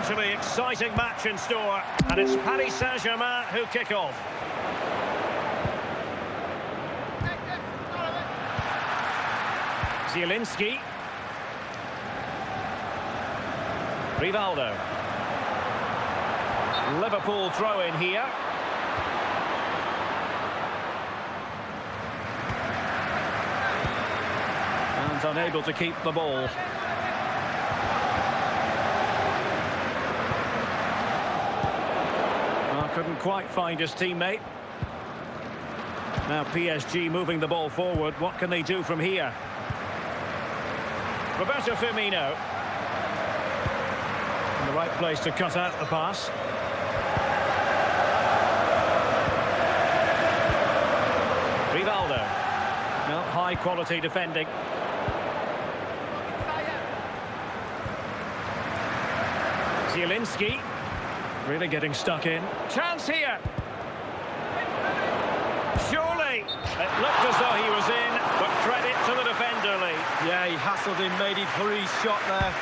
potentially exciting match in store, and it's Paris Saint-Germain who kick off. Zielinski. Rivaldo. Liverpool throw in here. And unable to keep the ball. Couldn't quite find his teammate. Now PSG moving the ball forward. What can they do from here? Roberto Firmino. In the right place to cut out the pass. Rivaldo. No, high quality defending. Zielinski. Really getting stuck in. Chance here. Surely. It looked as though he was in, but credit to the defender, Lee. Yeah, he hassled him, made it for his shot there.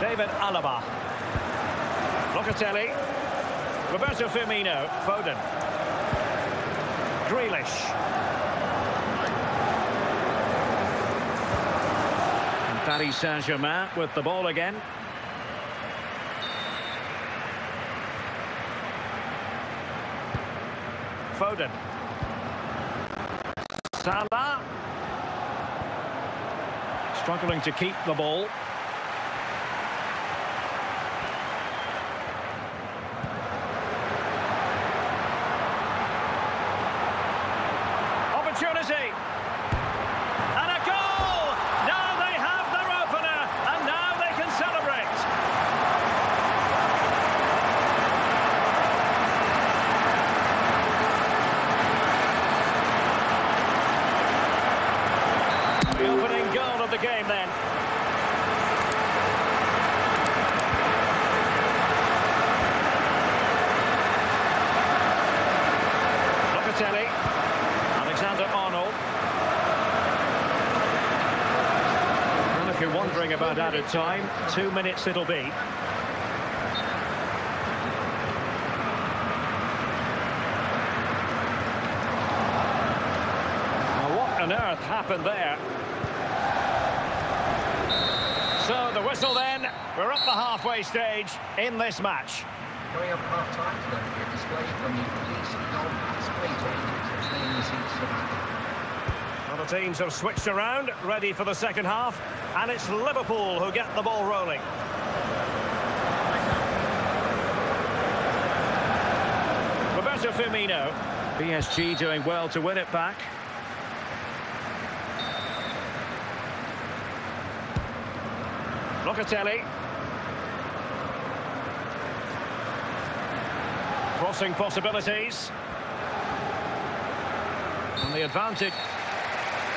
David Alaba. Locatelli. Roberto Firmino. Foden. Grealish. Paris Saint-Germain with the ball again. Foden. Salah. Struggling to keep the ball. Opportunity. Wondering about added time. 2 minutes it'll be. Now what on earth happened there? So the whistle then. We're up the halfway stage in this match. Coming up half-time, don't forget to display from you. Please don't display to anything. Well, the teams have switched around, ready for the second half. And it's Liverpool who get the ball rolling. Roberto Firmino. PSG doing well to win it back. Locatelli. Crossing possibilities. And the advantage.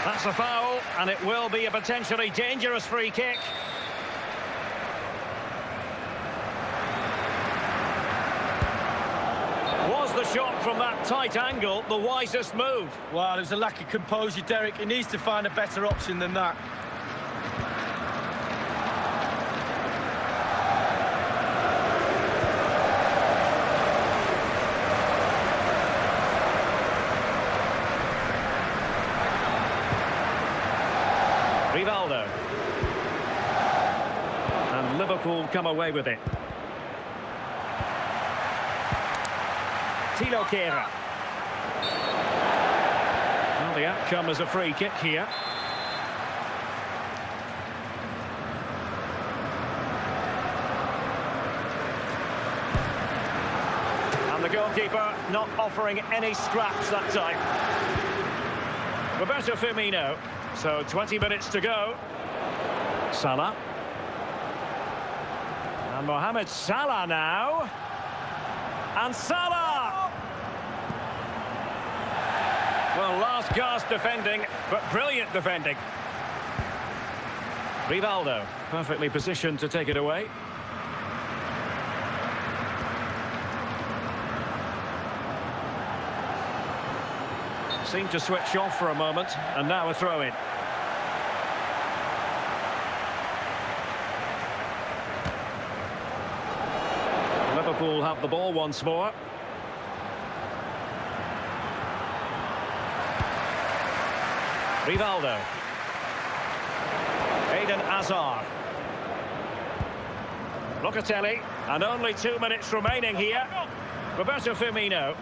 That's a foul, and it will be a potentially dangerous free kick. Was the shot from that tight angle the wisest move? Well, there's a lack of composure, Derek. He needs to find a better option than that. Rivaldo. And Liverpool come away with it. Tilo Kera. Well, the outcome is a free kick here. And the goalkeeper not offering any scraps that time. Roberto Firmino. So 20 minutes to go. Salah. And Mohamed Salah now. And Salah! Well, last gasp defending, but brilliant defending. Rivaldo, perfectly positioned to take it away. Seemed to switch off for a moment, and now a throw-in. Liverpool have the ball once more. Rivaldo. Aiden Azar. Locatelli. And only 2 minutes remaining here. Roberto Firmino.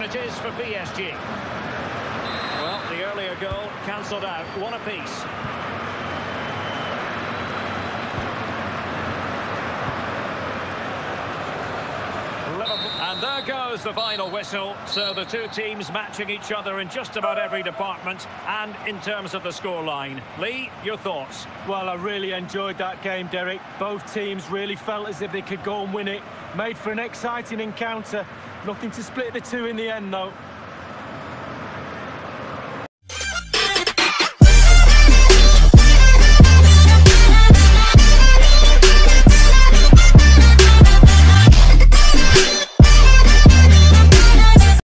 It is for PSG. Well, the earlier goal cancelled out, one apiece. And there goes the final whistle. So the two teams matching each other in just about every department and in terms of the scoreline. Lee, your thoughts? Well, I really enjoyed that game, Derek. Both teams really felt as if they could go and win it. Made for an exciting encounter. Nothing to split the two in the end, though.